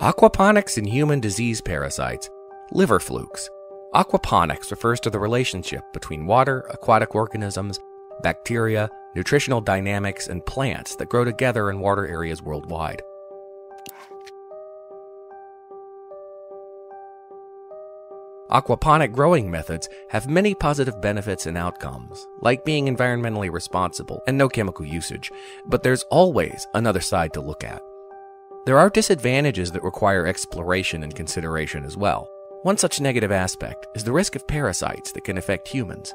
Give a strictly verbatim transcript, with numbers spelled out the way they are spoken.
Aquaponics in human disease parasites, liver flukes. Aquaponics refers to the relationship between water, aquatic organisms, bacteria, nutritional dynamics, and plants that grow together in water areas worldwide. Aquaponic growing methods have many positive benefits and outcomes, like being environmentally responsible and no chemical usage, but there's always another side to look at. There are disadvantages that require exploration and consideration as well. One such negative aspect is the risk of parasites that can affect humans,